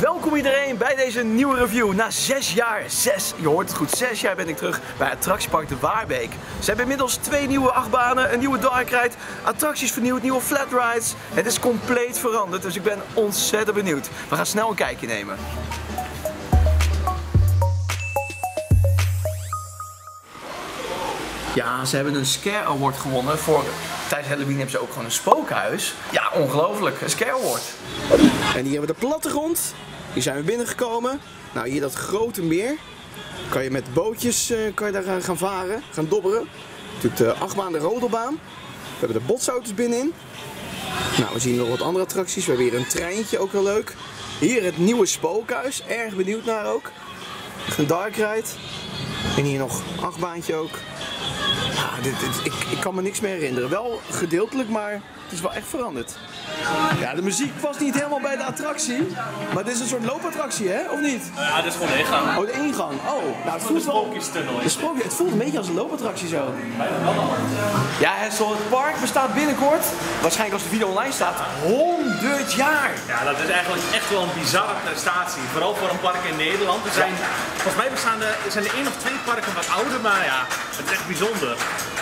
Welkom iedereen bij deze nieuwe review. Na 6 jaar, je hoort het goed, 6 jaar ben ik terug bij attractiepark De Waarbeek. Ze hebben inmiddels 2 nieuwe achtbanen, een nieuwe dark ride, attracties vernieuwd, nieuwe flat rides. Het is compleet veranderd, dus ik ben ontzettend benieuwd. We gaan snel een kijkje nemen. Ja, ze hebben een Scare Award gewonnen voor... Tijdens Halloween hebben ze ook gewoon een spookhuis. Ja, ongelooflijk. Een Scare Award. En hier hebben we de plattegrond. Hier zijn we binnengekomen. Nou, hier dat grote meer. Kan je met bootjes daar gaan varen, gaan dobberen. Natuurlijk de achtbaan, de rodelbaan. We hebben de botsauto's binnenin. Nou, we zien nog wat andere attracties. We hebben hier een treintje, ook heel leuk. Hier het nieuwe spookhuis. Erg benieuwd naar ook. Een dark ride. En hier nog een achtbaantje ook. Ah, ik kan me niks meer herinneren. Wel gedeeltelijk, maar het is wel echt veranderd. Ja, de muziek past niet helemaal bij de attractie. Maar dit is een soort loopattractie, hè? Of niet? Ja, dit is gewoon de ingang. Oh, de ingang. Oh, nou, het voelt wel... Het voelt een beetje als een loopattractie zo. Ja, het park bestaat binnenkort, waarschijnlijk als de video online staat, 100 jaar. Ja, dat is eigenlijk echt wel een bizarre prestatie. Vooral voor een park in Nederland. Er zijn, volgens mij zijn er 1 of 2 parken wat ouder, maar ja, het is echt bijzonder.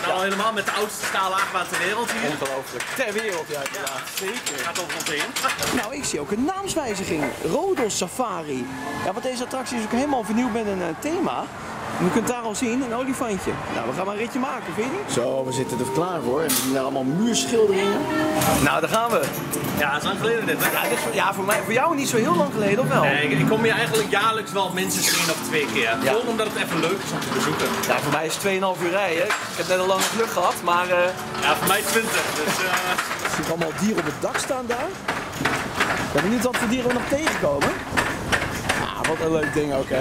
En al helemaal met de oudste stalen achtbaan ter wereld hier. Ongelooflijk. Ter wereld, ja. Zeker. Gaat over ons heen. Nou, ik zie ook een naamswijziging. Rodos Safari. Ja, want deze attractie is ook helemaal vernieuwd met een thema. Je kunt daar al zien, een olifantje. Nou, we gaan maar een ritje maken, vind je niet? Zo, we zitten er klaar voor. En we zien daar allemaal muurschilderingen. Nou, daar gaan we. Ja, dat is lang geleden dit. Ja, voor jou niet zo heel lang geleden, of wel? Nee, ik kom hier eigenlijk jaarlijks wel minstens 1 of 2 keer. Ja. Gewoon omdat het even leuk is om te bezoeken. Ja, voor mij is het 2,5 uur rijden. Ik heb net een lange vlucht gehad, maar... Ja, voor mij 20. Dus, Ik zie allemaal dieren op het dak staan daar. Ik ben benieuwd wat voor dieren we nog tegenkomen. Ah, wat een leuk ding ook, hè.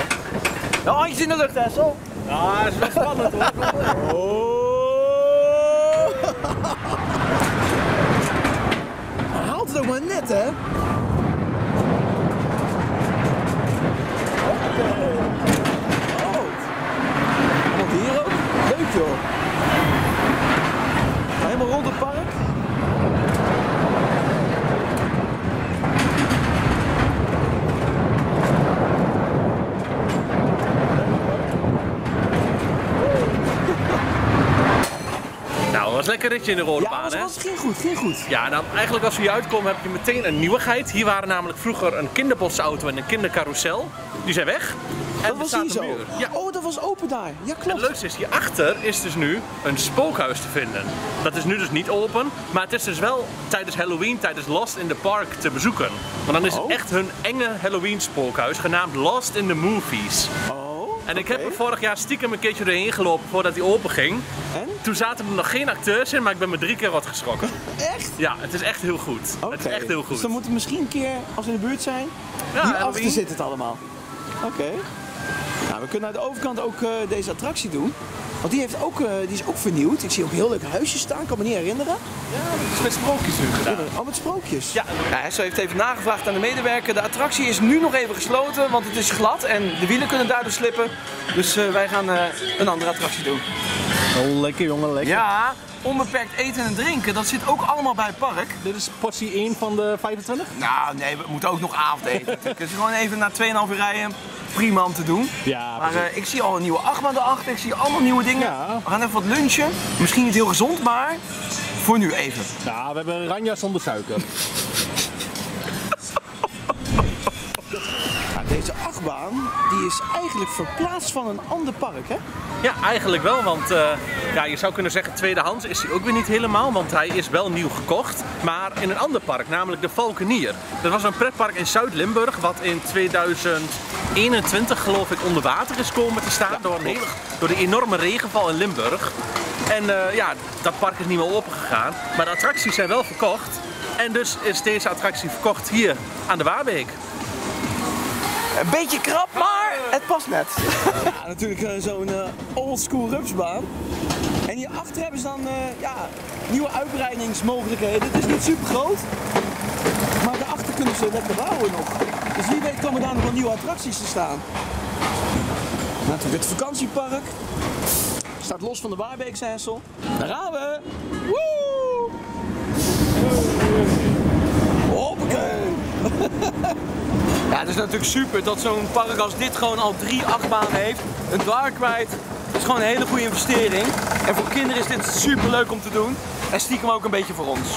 Nou, handjes in de lucht, hè, zo. Ja, dat is wel spannend, hoor. Oh. Hij haalt het ook maar net, hè. Oh. Wat hier ook? Leuk, joh. Helemaal rond het park. Dat was lekker ritje in de rodelbaan, hè? Ja, dat ging goed, ging goed. Ja, dan eigenlijk als we hier uitkomen heb je meteen een nieuwigheid. Hier waren namelijk vroeger een kinderbotsauto en een kindercarousel. Die zijn weg. En dat was hier zo. Ja. Oh, dat was open daar. Ja, klopt. En het leukste is, hierachter is dus nu een spookhuis te vinden. Dat is nu dus niet open, maar het is dus wel tijdens Halloween, tijdens Lost in the Park te bezoeken. Want dan is het echt hun enge Halloween spookhuis, genaamd Lost in the Movies. En ik heb er vorig jaar stiekem een keertje doorheen gelopen voordat hij open ging. En? Toen zaten er nog geen acteurs in, maar ik ben me 3 keer wat geschrokken. Echt? Ja, het is echt heel goed. Okay. Het is echt heel goed. Dus dan moeten we misschien een keer, als we in de buurt zijn, ja, hier achter zit het allemaal. Oké. Okay. Nou, we kunnen aan de overkant ook deze attractie doen. Want die, die is ook vernieuwd. Ik zie ook heel leuk huisjes staan, kan me niet herinneren. Ja, dat is met sprookjes nu gedaan. Oh, met sprookjes? Ja. Nou, Esso heeft even nagevraagd aan de medewerker. De attractie is nu nog even gesloten, want het is glad en de wielen kunnen daardoor slippen. Dus wij gaan een andere attractie doen. Oh, lekker jongen, lekker. Ja, onbeperkt eten en drinken, dat zit ook allemaal bij het park. Dit is portie 1 van de 25? Nou, nee, we moeten ook nog avondeten. Dus gewoon even na 2,5 uur rijden. Prima om te doen. Ja, maar ik zie al een nieuwe achtbaan erachter, ik zie allemaal nieuwe dingen. Ja. We gaan even wat lunchen. Misschien niet heel gezond, maar voor nu even. Ja, we hebben ranja zonder suiker. Nou, deze achtbaan die is eigenlijk verplaatst van een ander park, hè? Ja, eigenlijk wel, want ja, je zou kunnen zeggen tweedehands is hij ook weer niet helemaal, want hij is wel nieuw gekocht, maar in een ander park, namelijk de Falkenier. Dat was een pretpark in Zuid-Limburg, wat in 2021 geloof ik onder water is komen te staan, ja, door de enorme regenval in Limburg. En ja, dat park is niet meer opengegaan, maar de attracties zijn wel verkocht en dus is deze attractie verkocht hier aan de Waarbeek. Een beetje krap, maar het past net. Ja, natuurlijk zo'n oldschool rupsbaan. En hierachter hebben ze dan ja, nieuwe uitbreidingsmogelijkheden. Het is niet super groot, maar daarachter kunnen ze lekker bouwen nog. Dus wie weet komen daar nog wel nieuwe attracties te staan. Natuurlijk het vakantiepark. Staat los van de Waarbeekse Hessel. Daar gaan we! Woe! Hoppakee! Ja, het is natuurlijk super dat zo'n park als dit gewoon al 3 achtbanen heeft. Een dwarkwijt. Het is gewoon een hele goede investering. En voor kinderen is dit super leuk om te doen. En stiekem ook een beetje voor ons.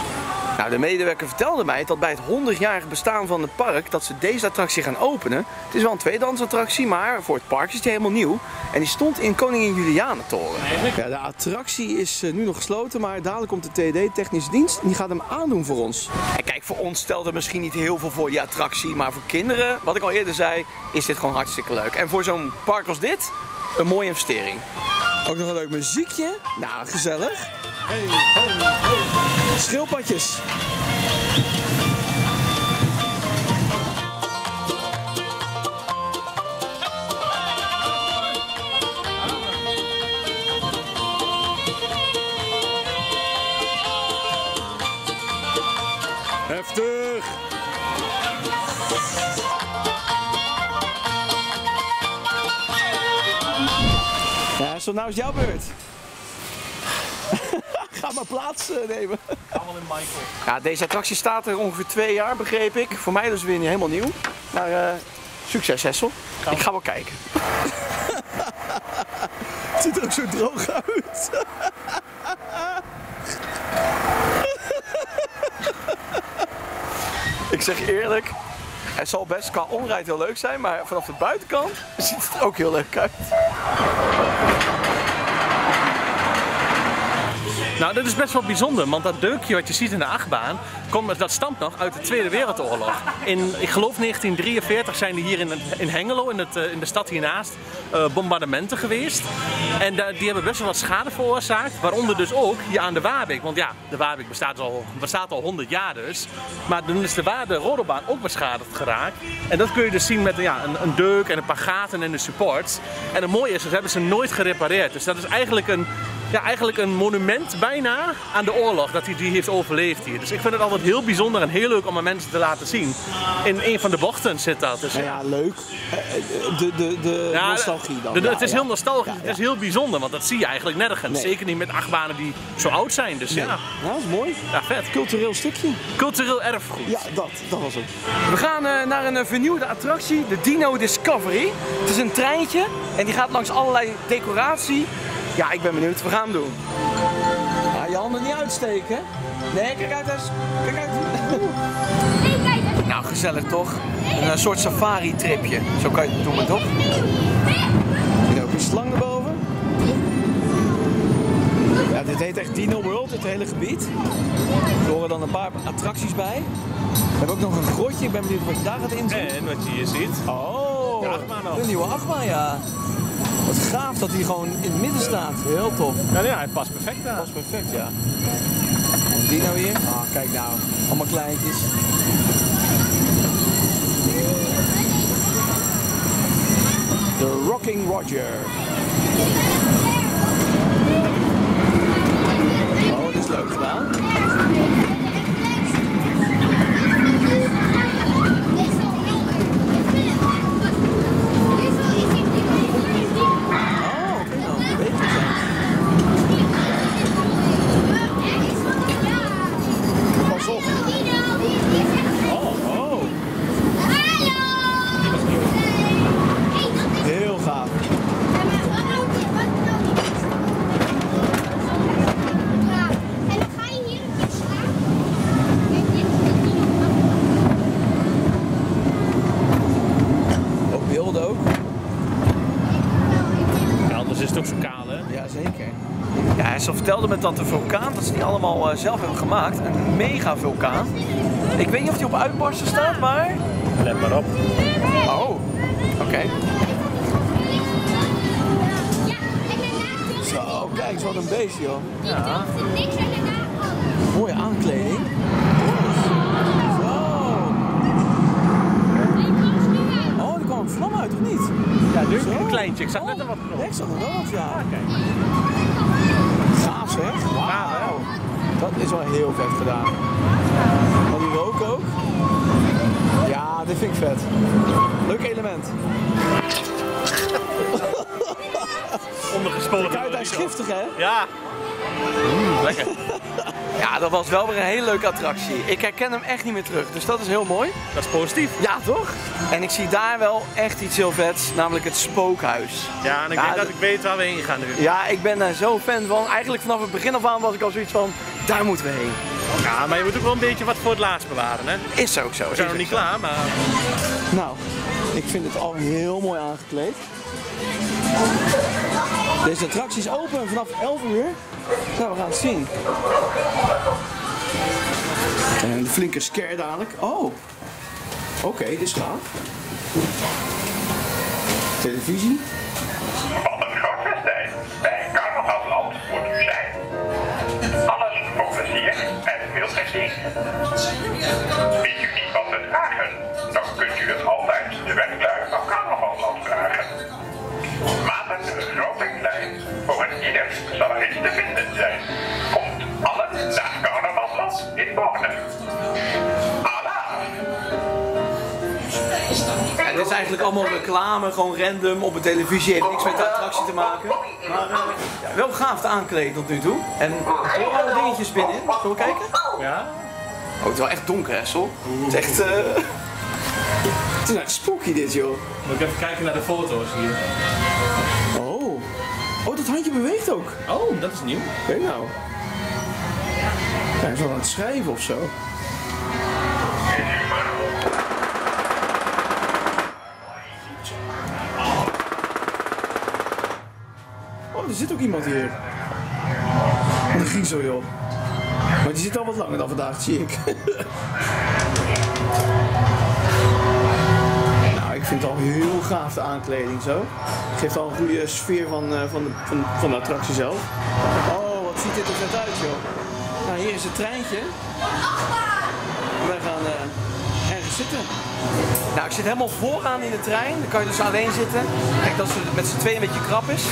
Nou, de medewerker vertelde mij dat bij het 100-jarig bestaan van het park dat ze deze attractie gaan openen. Het is wel een tweedehandsattractie, maar voor het park is die helemaal nieuw. En die stond in Koningin Julianentoren. Ja, de attractie is nu nog gesloten, maar dadelijk komt de TD, technische dienst, en die gaat hem aandoen voor ons. En kijk, voor ons stelt er misschien niet heel veel voor die attractie, maar voor kinderen, wat ik al eerder zei, is dit gewoon hartstikke leuk. En voor zo'n park als dit, een mooie investering. Ook nog een leuk muziekje. Nou, gezellig. Hey, hey, hey. Schildpadjes. Heftig. Ja, zo nou is jouw beurt. Ga maar plaats nemen. Allemaal in Michael. Ja, deze attractie staat er ongeveer 2 jaar, begreep ik. Voor mij dus weer niet helemaal nieuw. Maar succes, Hessel. Ik ga wel kijken. Het ziet er ook zo droog uit. Ik zeg eerlijk, het zal best qua onrijd heel leuk zijn, maar vanaf de buitenkant ziet het ook heel leuk uit. Nou, dat is best wel bijzonder, want dat deukje wat je ziet in de achtbaan, dat stamt nog uit de Tweede Wereldoorlog. Ik geloof 1943 zijn er hier in Hengelo, in de stad hiernaast, bombardementen geweest. En die hebben best wel wat schade veroorzaakt, waaronder dus ook hier aan de Waarbeek. Want ja, de Waarbeek bestaat al 100 jaar dus. Maar toen is de rodelbaan ook beschadigd geraakt. En dat kun je dus zien met ja, een deuk en een paar gaten en de supports. En het mooie is, dat hebben ze nooit gerepareerd. Dus dat is eigenlijk een monument bijna aan de oorlog, dat hij die heeft overleefd hier. Dus ik vind het altijd heel bijzonder en heel leuk om aan mensen te laten zien. In een van de bochten zit dat. Dus, ja, leuk. De nostalgie dan. Het is heel nostalgisch, het is heel bijzonder, want dat zie je eigenlijk nergens. Nee. Zeker niet met achtbanen die zo oud zijn. Dus, nee. Ja. Ja, dat is mooi. Ja, vet. Cultureel stukje. Cultureel erfgoed. Ja, dat was het. We gaan naar een vernieuwde attractie, de Dino Discovery. Het is een treintje en die gaat langs allerlei decoratie. Ja, ik ben benieuwd. We gaan hem doen. Ja, je handen niet uitsteken. Nee, kijk uit. Kijk uit. Nou, gezellig toch? Een soort safari-tripje. Zo kan je het doen, toch? En ook een slang erboven. Ja, dit heet echt Dino World, het hele gebied. Er horen dan een paar attracties bij. We hebben ook nog een grotje. Ik ben benieuwd wat je daar gaat inzien. En wat je hier ziet. Oh, een nieuwe achtbaan, ja. Wat gaaf dat hij gewoon in het midden staat. Heel tof. Ja, hij past perfect aan. Past perfect, ja. Die nou hier? Ah, kijk nou. Allemaal kleintjes. The Rocking Roger. Oh, dat is leuk gedaan. Dat de vulkaan, dat ze die allemaal zelf hebben gemaakt, een mega vulkaan. Ik weet niet of die op uitbarsten staat, maar... Let maar op. Oh, oké. Zo, kijk eens wat een beest, joh. Ja. Mooie aankleding. Zo. Oh, er kwam een vlam uit, of niet? Ja, nu een kleintje. Ik zag net een wat knop. Ik zag er wel wat, ja. Wauw, dat is wel heel vet gedaan. Al die rook ook. Ja, dit vind ik vet. Leuk element. Ondergespoten. Kijk, hij is giftig, hè? Ja. Lekker. Ja, dat was wel weer een hele leuke attractie. Ik herken hem echt niet meer terug, dus dat is heel mooi. Dat is positief. Ja, toch? En ik zie daar wel echt iets heel vets, namelijk het spookhuis. Ja, en ik denk dat ik weet waar we heen gaan nu. Ja, ik ben daar zo fan van. Eigenlijk vanaf het begin af aan was ik al zoiets van, daar moeten we heen. Ja, maar je moet ook wel een beetje wat voor het laatst bewaren, hè? Is ook zo. We zijn nog niet klaar, maar... Nou, ik vind het al heel mooi aangekleed. Deze attractie is open vanaf 11 uur. Nou, we gaan het zien. En de flinke scare dadelijk. Oh, oké, dit is gaaf. Televisie. Wat een gastfestijn bij Carnavalsland moet u zijn. Alles voor plezier en veel plezier. Weet u niet wat we vragen? Dan kunt u het altijd de werklui van Carnavalsland vragen. Maanden grotinglijst voor een ieder zal er iets te vinden zijn. Komt allen naar Carnavalsland in Borne. Allah! Het is eigenlijk allemaal reclame, gewoon random op de televisie, heeft niks met de attractie te maken. Maar wel gaaf te aankleden tot nu toe. En er zijn alle dingetjes binnen. Zullen we kijken? Ja. Oh, het is wel echt donker, hè, Sol? Het is echt... Het is echt spooky dit, joh. Moet ik even kijken naar de foto's hier. Oh. Oh, dat handje beweegt ook. Oh, dat is nieuw. Oké, nou. Hij is wel aan het schrijven of zo. Oh, er zit ook iemand hier. Wat een griezel, joh. Maar die zit al wat langer dan vandaag, zie ik. Ik vind het al heel gaaf, de aankleding zo. Het geeft al een goede sfeer van de attractie zelf. Oh, wat ziet dit er vet uit, joh. Nou, hier is het treintje. Wij gaan ergens zitten. Nou, ik zit helemaal vooraan in de trein. Dan kan je dus alleen zitten. Kijk, dat het met z'n tweeën een beetje krap is.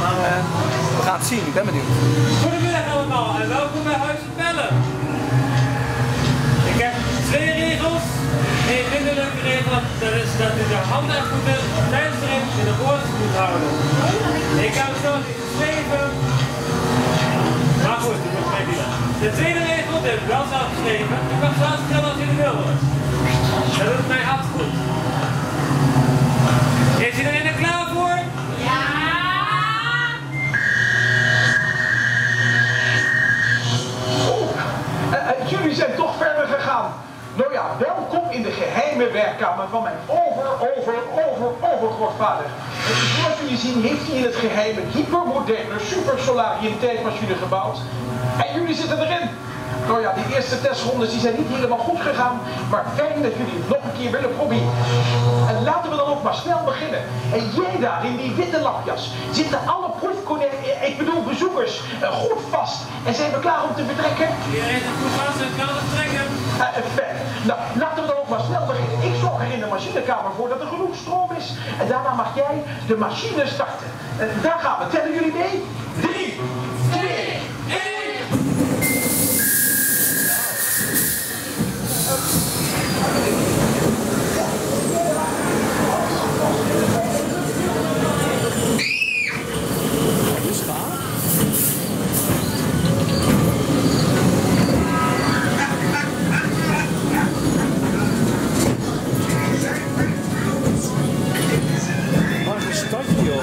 Maar we gaan het zien, ik ben benieuwd. Goedemiddag allemaal en welkom bij HuizenBellen. Ik heb 2 regels. Een minderlijke regel, dat is dat u de handen en voeten tijdens de rit in de boordjes moet houden. Ik heb het zelfs niet geschreven, maar goed, dat moet mij niet. De tweede regel, die heb ik wel zelf geschreven, u mag zelfs vertellen als u het wil. Dat doet mij hard goed. Is iedereen er klaar voor? Ja! Jullie zijn toch verder gegaan. Nou ja, welkom in de geheime werkkamer van mijn overgrootvader. Zoals jullie zien heeft hij in het geheime hypermoderne supersolarium tijdmachine gebouwd. En jullie zitten erin. Nou ja, die eerste testrondes die zijn niet helemaal goed gegaan, maar fijn dat jullie het nog een keer willen proberen. En laten we dan ook maar snel beginnen. En jij daar in die witte lapjas zitten alle bezoekers goed vast. En zijn we klaar om te vertrekken? Iedereen is goed vast en kan vertrekken. Fijn. Nou, laten we dan ook maar snel beginnen. Ik zorg er in de machinekamer voor dat er genoeg stroom is. En daarna mag jij de machine starten. Daar gaan we. Tellen jullie mee? 3, 2, 1. Wat een stadje, joh.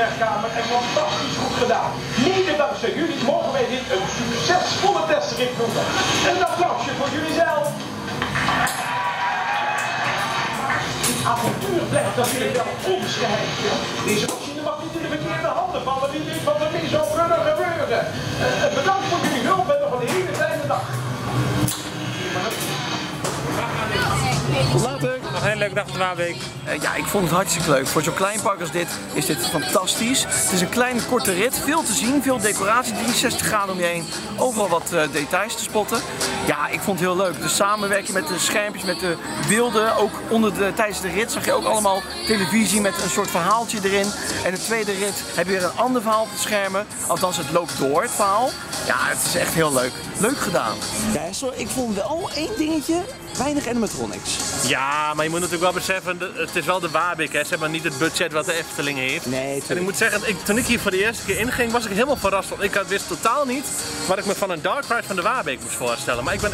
werkkamer en fantastisch goed gedaan. Mede dankzij jullie mogen wij dit een succesvolle testrit noemen. Een applausje voor jullie zelf. Dit avontuur blijft natuurlijk wel onschrijfbaar. Deze machine mag niet in de verkeerde handen vallen. Wie weet wat er mee zou kunnen gebeuren. Bedankt voor jullie hulp en nog een hele fijne dag. Later. Nog een hele leuke dag op de Waarbeek. Ja, ik vond het hartstikke leuk. Voor zo'n klein park als dit is dit fantastisch. Het is een kleine korte rit, veel te zien, veel decoratie, 360 graden om je heen. Overal wat details te spotten. Ja, ik vond het heel leuk. De samenwerking met de schermpjes, met de beelden. Ook tijdens de rit zag je ook allemaal televisie met een soort verhaaltje erin. En de tweede rit heb je weer een ander verhaal op de schermen. Althans, het loopt door, het verhaal. Ja, het is echt heel leuk. Leuk gedaan. Ja, sorry, ik vond wel één dingetje. Weinig animatronics. Ja, maar je moet natuurlijk wel beseffen, het is wel de Waarbeek, hè. Ze hebben niet het budget wat de Efteling heeft. Nee, en ik moet zeggen, toen ik hier voor de eerste keer inging, was ik helemaal verrast. Want ik wist totaal niet wat ik me van een dark ride van de Waarbeek moest voorstellen. Maar ik ben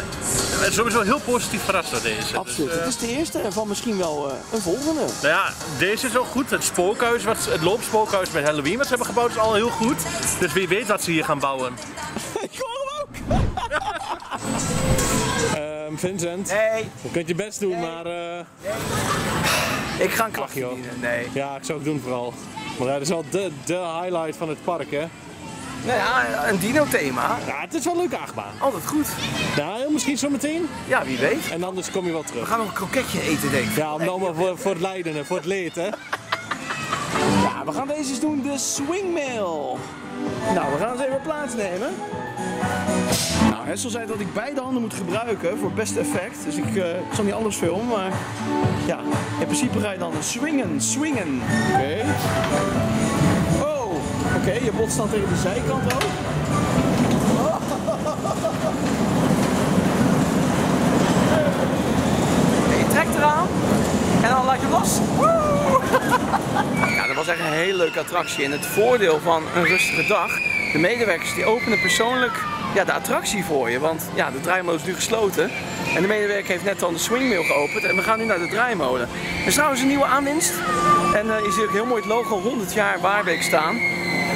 sowieso heel positief verrast door deze. Absoluut. Het is de eerste en van misschien wel een volgende. Nou ja, deze is ook goed. Het spookhuis, het loopspookhuis met Halloween wat ze hebben gebouwd is al heel goed. Dus wie weet wat ze hier gaan bouwen. Ik hoor hem ook! Vincent, nee. Je kunt je best doen, nee. Maar... Nee. Ik ga een klachtje dienen, nee. Ja, ik zou het doen vooral. Want dat is wel de highlight van het park, hè? Nou ja, een dino-thema. Ja, het is wel een leuke achtbaan. Altijd goed. Nou, misschien zometeen. Ja, wie weet. En anders kom je wel terug. We gaan nog een kroketje eten, denk ik. Ja, allemaal voor het lijden en voor het leed, hè? Ja, we gaan deze eens doen, de swingmail. Nou, we gaan eens even plaatsnemen. Nou, Hessel zei dat ik beide handen moet gebruiken voor het beste effect, dus ik zal niet alles filmen, maar ja, in principe ga je dan swingen. Oké. Oh, oké, je botst dan tegen de zijkant ook. Oh. Je trekt eraan en dan laat je los. Woe! Ja, dat was echt een hele leuke attractie en het voordeel van een rustige dag, de medewerkers die openen persoonlijk de attractie voor je, want ja, de draaimolen is nu gesloten en de medewerker heeft net dan de swingmail geopend en we gaan nu naar de draaimolen. Er is trouwens een nieuwe aanwinst en je ziet ook heel mooi het logo 100 jaar Waarbeek staan.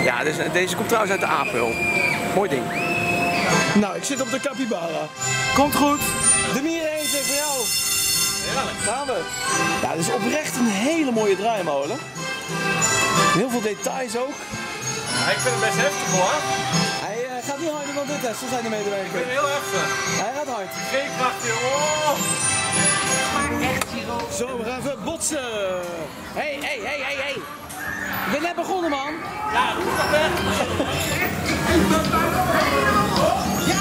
Ja, dus, deze komt trouwens uit de Apel. Mooi ding. Nou, ik zit op de capybara. Komt goed. De mier eten voor jou. Heerlijk. Gaan we. Ja, dat is oprecht een hele mooie draaimolen. Heel veel details ook. Ja, ik vind het best heftig hoor. Hij gaat niet harder dan dit, hè, zo zijn de medewerkers. Ik vind het heel heftig. Hij gaat hard. Geen kracht hier. Oh! Zo, we gaan even botsen. Hey. Ik ben net begonnen, man. Ja, goed dat hè. Ja!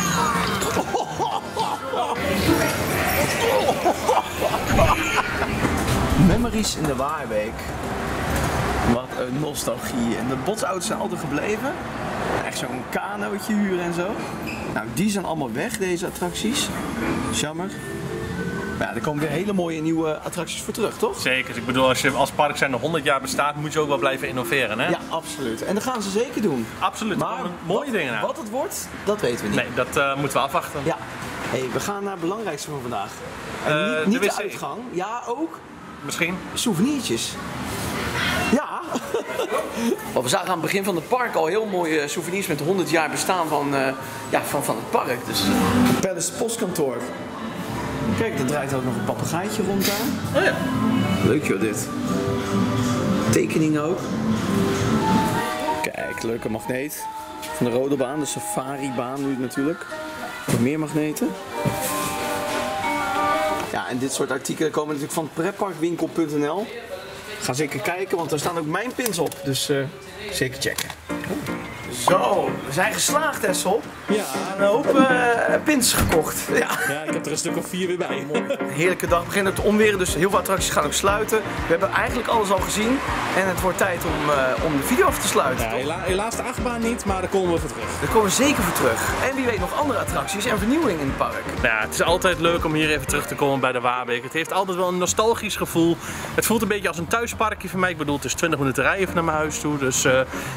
Memories in de Waarbeek. Wat een nostalgie. En de botsauto's zijn altijd gebleven. Echt zo'n kanootje huren en zo. Nou, die zijn allemaal weg, deze attracties. Jammer. Maar ja, er komen weer hele mooie nieuwe attracties voor terug, toch? Zeker. Ik bedoel, als je als park zijn nog 100 jaar bestaat, moet je ook wel blijven innoveren, hè? Ja, absoluut. En dat gaan ze zeker doen. Absoluut. Maar mooie dingen aan. Wat het wordt, dat weten we niet. Nee, dat moeten we afwachten. Ja. Hey, we gaan naar het belangrijkste van vandaag. Niet de uitgang. Ja, ook. Misschien. Souveniertjes. Ja, we zagen aan het begin van het park al heel mooie souvenirs met 100 jaar bestaan van het park. Dus. Palace Postkantoor. Kijk, er draait ook nog een papegaaitje rond daar. Oh ja. Leuk joh dit. Tekening ook. Kijk, leuke magneet. Van de rode baan, de safari baan nu natuurlijk. Nog meer magneten. Ja, en dit soort artikelen komen natuurlijk van prepparkwinkel.nl. Ga zeker kijken, want daar staan ook mijn pins op. Dus zeker checken. Zo, we zijn geslaagd, Essel. Ja. Een hoop pins gekocht. Ja. Ja, ik heb er een stuk of 4 weer bij. Mooi. Heerlijke dag. We beginnen te onweren, dus heel veel attracties gaan ook sluiten. We hebben eigenlijk alles al gezien. En het wordt tijd om de video af te sluiten. Ja, helaas de achtbaan niet, maar daar komen we voor terug. Daar komen we zeker voor terug. En wie weet nog andere attracties en vernieuwing in het park. Ja, het is altijd leuk om hier even terug te komen bij de Waarbeek. Het heeft altijd wel een nostalgisch gevoel. Het voelt een beetje als een thuisparkje voor mij. Ik bedoel, het is 20 minuten rijden naar mijn huis toe. Dus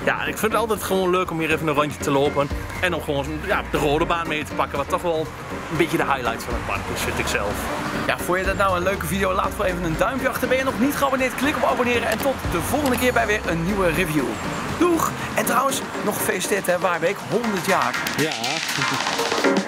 ja, ik vind het altijd gewoon leuk leuk om hier even een rondje te lopen en om gewoon de rode baan mee te pakken, wat toch wel een beetje de highlight van het park is, vind ik zelf. Ja, vond je dat nou een leuke video? Laat wel even een duimpje achter. Ben je nog niet geabonneerd? Klik op abonneren en tot de volgende keer bij weer een nieuwe review. Doeg! En trouwens, nog gefeliciteerd hè, Waarbeek, 100 jaar. Ja.